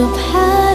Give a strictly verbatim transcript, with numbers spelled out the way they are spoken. سبحان